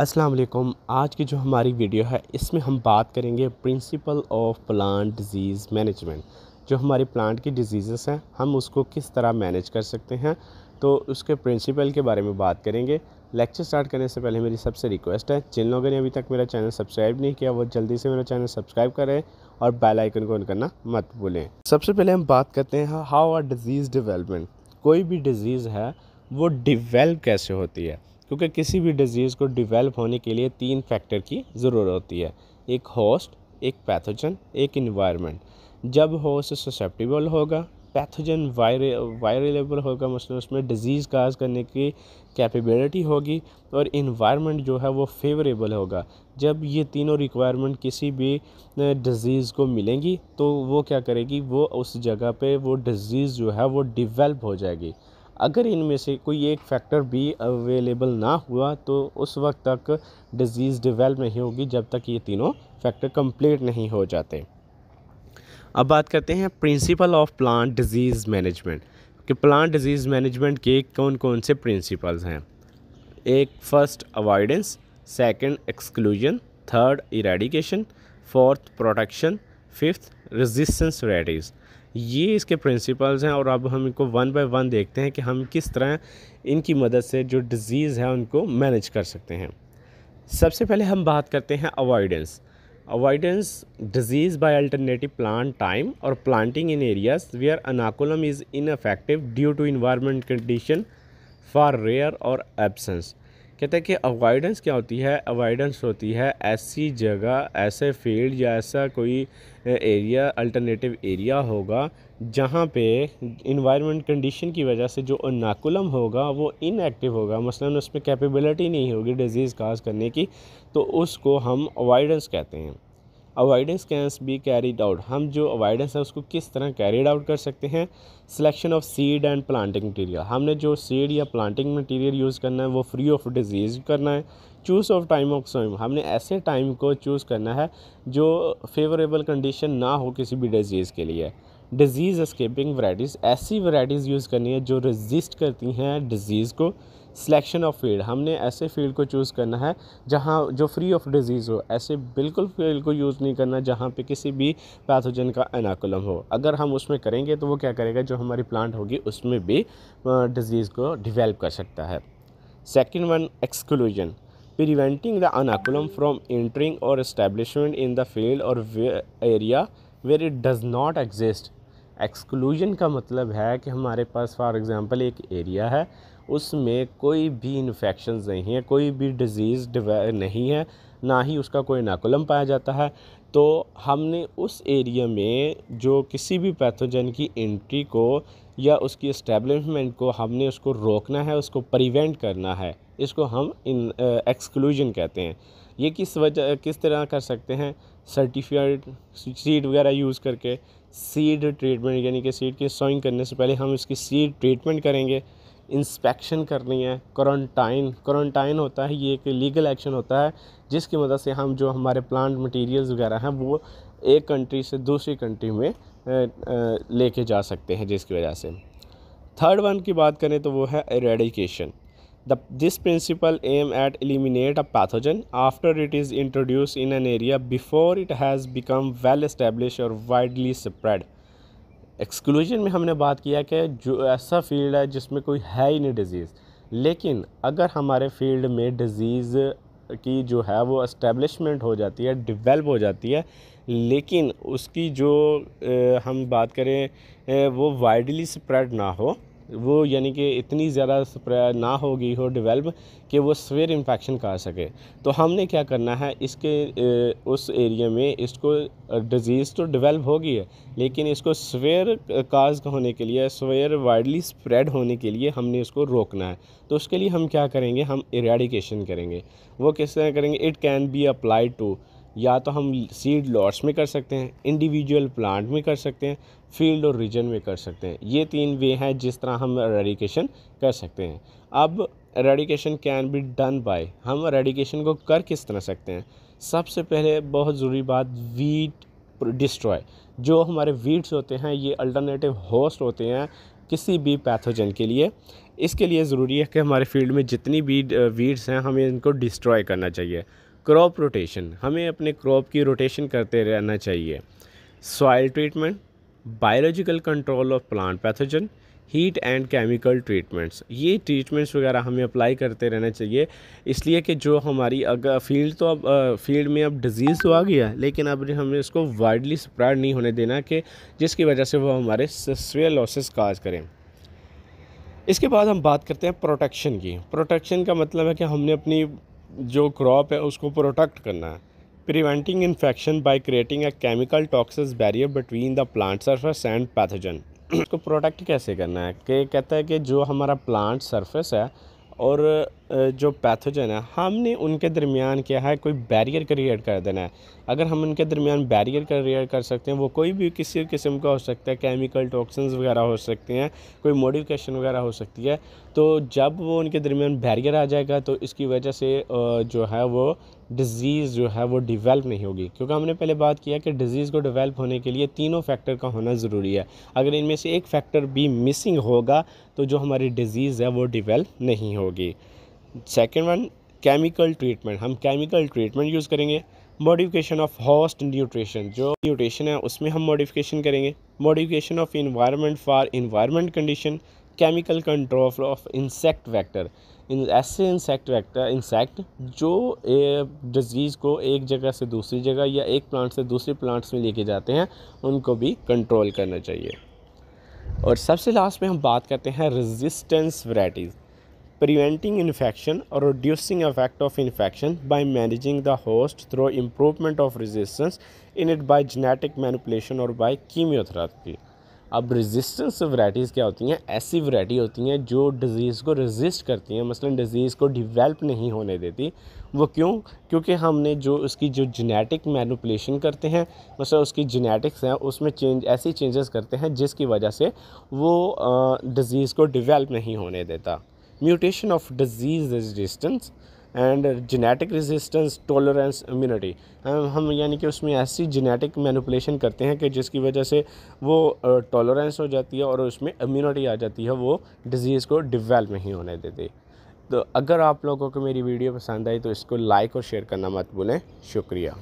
अस्सलाम वालेकुम। आज की जो हमारी वीडियो है इसमें हम बात करेंगे principle of plant disease management. जो हमारी प्लांट की डिजीज़ेस हैं हम उसको किस तरह मैनेज कर सकते हैं, तो उसके प्रिंसिपल के बारे में बात करेंगे। लेक्चर स्टार्ट करने से पहले मेरी सबसे रिक्वेस्ट है, जिन लोगों ने अभी तक मेरा चैनल सब्सक्राइब नहीं किया वो जल्दी से मेरा चैनल सब्सक्राइब करें और बेल आइकन को ऑन करना मत भूलें। सबसे पहले हम बात करते हैं हाउ आर डिजीज़ डेवलपमेंट। कोई भी डिजीज़ है वो डिवेल्प कैसे होती है, क्योंकि किसी भी डिजीज़ को डिवेल्प होने के लिए 3 फैक्टर की ज़रूरत होती है, एक होस्ट, एक पैथोजन, एक इन्वायरमेंट। जब होस्ट ससेप्टिबल होगा, पैथोजन वायरेबल होगा, मतलब उसमें डिजीज़ काज करने की कैपेबिलिटी होगी, और इन्वायरमेंट जो है वो फेवरेबल होगा। जब ये तीनों रिक्वायरमेंट किसी भी डिजीज़ को मिलेंगी तो वो क्या करेगी, वो उस जगह पे वो डिजीज़ जो है वो डिवेल्प हो जाएगी। अगर इनमें से कोई एक फैक्टर भी अवेलेबल ना हुआ तो उस वक्त तक डिजीज़ डिवेल्प नहीं होगी जब तक ये तीनों फैक्टर कंप्लीट नहीं हो जाते। अब बात करते हैं principle of plant disease management कि प्लांट डिजीज़ मैनेजमेंट के कौन कौन से प्रिंसिपल्स हैं। एक, first avoidance, second exclusion, third eradication, fourth protection, fifth resistance रेडीज़। ये इसके प्रिंसिपल्स हैं और अब हम इनको 1 बाय 1 देखते हैं कि हम किस तरह इनकी मदद से जो डिजीज़ है उनको मैनेज कर सकते हैं। सबसे पहले हम बात करते हैं avoidance. Avoidance disease by alternative plant time और planting in areas where inoculum is infective due to environment condition for rare और एब्सेंस। कहते हैं कि अवॉइडेंस क्या होती है, अवॉइडेंस होती है ऐसी जगह, ऐसे फील्ड या ऐसा कोई एरिया, अल्टरनेटिव एरिया होगा जहाँ पे इन्वायरमेंट कंडीशन की वजह से जो अनाकुलम होगा वो इनएक्टिव होगा, मसलन उसमें कैपेबिलिटी नहीं होगी डिजीज़ काज करने की, तो उसको हम अवॉइडेंस कहते हैं। Avoidance can be carried out, हम जो अवॉइडेंस है उसको किस तरह कैरीड आउट कर सकते हैं। Selection of seed and planting material, हमने जो सीड या प्लांटिंग मटेरियल यूज़ करना है वो फ्री ऑफ डिजीज़ करना है। Choose of time of sowing, हमने ऐसे टाइम को चूज़ करना है जो फेवरेबल कंडीशन ना हो किसी भी डिजीज़ के लिए। डिजीज़ एस्केपिंग वैराइटीज़, ऐसी वैराइटीज़ यूज़ करनी है जो रेजिस्ट करती हैं डिजीज़ को। सिलेक्शन ऑफ फील्ड, हमने ऐसे फील्ड को चूज़ करना है जहाँ जो फ्री ऑफ डिजीज़ हो, ऐसे बिल्कुल फील्ड को यूज़ नहीं करना जहाँ पे किसी भी पैथोजन का एनाकुलम हो। अगर हम उसमें करेंगे तो वो क्या करेगा, जो हमारी प्लांट होगी उसमें भी डिजीज़ को डिवेल्प कर सकता है। Second one exclusion, preventing the inoculum from entering और एस्टेब्लिशमेंट इन द फील्ड और area where it does not exist. Exclusion का मतलब है कि हमारे पास फॉर एग्ज़ाम्पल एक एरिया है, उसमें कोई भी इन्फेक्शन नहीं है, कोई भी डिजीज़ नहीं है, ना ही उसका कोई नाकुलम पाया जाता है, तो हमने उस एरिया में जो किसी भी पैथोजन की एंट्री को या उसकी एस्टेब्लिशमेंट को हमने उसको रोकना है, उसको प्रिवेंट करना है। इसको हम एक्सक्लूजन कहते हैं। ये किस तरह कर सकते हैं, सर्टिफाइड सीड वगैरह यूज़ करके। सीड ट्रीटमेंट यानी कि सीड की सोइंग करने से पहले हम इसकी सीड ट्रीटमेंट करेंगे। इंस्पेक्शन करनी है। क्वारंटाइन होता है, ये एक लीगल एक्शन होता है जिसकी मदद से हम जो हमारे प्लांट मटेरियल्स वगैरह हैं वो एक कंट्री से दूसरी कंट्री में लेके जा सकते हैं, जिसकी वजह से। थर्ड वन की बात करें तो वो है eradication. This principle aim at eliminate a pathogen after it is introduce in an area before it has become well establish और वाइडली स्प्रेड। एक्सक्लूजन में हमने बात किया कि जो ऐसा फील्ड है जिसमें कोई है ही नहीं डिजीज़, लेकिन अगर हमारे फील्ड में डिजीज़ की जो है वो एस्टेब्लिशमेंट हो जाती है, डिवेल्प हो जाती है, लेकिन उसकी जो हम बात करें वो वाइडली स्प्रेड ना हो, वो यानी कि इतनी ज़्यादा स्प्रेड ना हो गई हो डिवेल्प कि वो सीवियर इन्फेक्शन कर सके, तो हमने क्या करना है, इसके उस एरिया में इसको डिजीज़ तो डिवेल्प होगी है, लेकिन इसको सीवियर काज होने के लिए, सीवियर वाइडली स्प्रेड होने के लिए हमने इसको रोकना है, तो उसके लिए हम क्या करेंगे, हम इरेडिकेशन करेंगे। वो किस तरह करेंगे, it can be applied to, या तो हम सीड लॉट्स में कर सकते हैं, इंडिविजुअल प्लांट में कर सकते हैं, फील्ड और रीजन में कर सकते हैं। ये 3 वे हैं जिस तरह हम एरेडिकेशन कर सकते हैं। अब eradication can be done by, हम एरेडिकेशन को कर किस तरह सकते हैं। सबसे पहले बहुत ज़रूरी बात, वीट डिस्ट्रॉय। जो हमारे वीट्स होते हैं ये अल्टरनेटिव होस्ट होते हैं किसी भी पैथोजन के लिए। इसके लिए ज़रूरी है कि हमारे फील्ड में जितनी भी वीड्स हैं हमें इनको डिस्ट्रॉय करना चाहिए। क्रॉप रोटेशन, हमें अपने क्रॉप की रोटेशन करते रहना चाहिए। Soil treatment, biological control of plant pathogen, heat and chemical treatments, ये ट्रीटमेंट्स वगैरह हमें अप्लाई करते रहना चाहिए। इसलिए कि जो हमारी अगर फील्ड तो अब फील्ड में अब डिजीज़ तो आ गया, लेकिन अब हमें इसको वाइडली स्प्रेड नहीं होने देना कि जिसकी वजह से वो हमारे सीवियर लॉसेस काज करें। इसके बाद हम बात करते हैं प्रोटेक्शन की। प्रोटेक्शन का मतलब है कि हमने अपनी जो क्रॉप है उसको प्रोटेक्ट करना है। Preventing infection by creating a chemical toxic barrier between the plant surface and pathogen. इसको प्रोटेक्ट कैसे करना है कि कहता है कि जो हमारा प्लांट सरफेस है और जो पैथोजन है हमने उनके दरमियान क्या है कोई बैरियर क्रिएट कर देना है। अगर हम उनके दरमियान बैरियर क्रिएट कर सकते हैं, वो कोई भी किसी किस्म का हो सकता है, केमिकल टॉक्सिन्स वगैरह हो सकते हैं, कोई मॉडिफिकेशन वगैरह हो सकती है। तो जब वो उनके दरमियान बैरियर आ जाएगा तो इसकी वजह से जो है वो डिज़ीज़ जो है वो डेवलप नहीं होगी, क्योंकि हमने पहले बात किया कि डिज़ीज़ को डेवलप होने के लिए तीनों फैक्टर का होना ज़रूरी है। अगर इनमें से एक फैक्टर भी मिसिंग होगा तो जो हमारी डिज़ीज़ है वो डेवलप नहीं होगी। सेकेंड वन, केमिकल ट्रीटमेंट, हम केमिकल ट्रीटमेंट यूज़ करेंगे। मॉडिफिकेशन ऑफ होस्ट न्यूट्रिशन, जो न्यूट्रिशन है उसमें हम मॉडिफिकेशन करेंगे। Modification of environment for environment condition. Chemical control of insect vector, ऐसे इंसेक्ट जो डिजीज़ को एक जगह से दूसरी जगह या एक प्लांट से दूसरे प्लांट्स में लेके जाते हैं, उनको भी कंट्रोल करना चाहिए। और सबसे लास्ट में हम बात करते हैं रेजिस्टेंस वैराइटीज़। प्रिवेंटिंग इन्फेक्शन और reducing effect of infection by managing the host through improvement of resistance in it by genetic manipulation और बाय कीमियोथेरेपी। अब रेजिस्टेंस वैराइटीज़ क्या होती हैं? ऐसी वैरायटी होती हैं जो डिज़ीज़ को रेजिस्ट करती हैं, मसलन डिज़ीज़ को डिवेल्प नहीं होने देती। वो क्यों? क्योंकि हमने जो उसकी जो जेनेटिक मैनिपुलेशन करते हैं, मसलन उसकी जेनेटिक्स हैं उसमें ऐसी चेंजेस करते हैं जिसकी वजह से वो डिज़ीज़ को डिवेल्प नहीं होने देता। Mutation of disease resistance and genetic resistance tolerance immunity, हम यानी कि उसमें ऐसी जेनेटिक मैनिपुलेशन करते हैं कि जिसकी वजह से वो टॉलरेंस हो जाती है और उसमें इम्यूनिटी आ जाती है, वो डिज़ीज़ को डिवेल्प नहीं होने देती। तो अगर आप लोगों को मेरी वीडियो पसंद आई तो इसको लाइक और शेयर करना मत भूलें। शुक्रिया।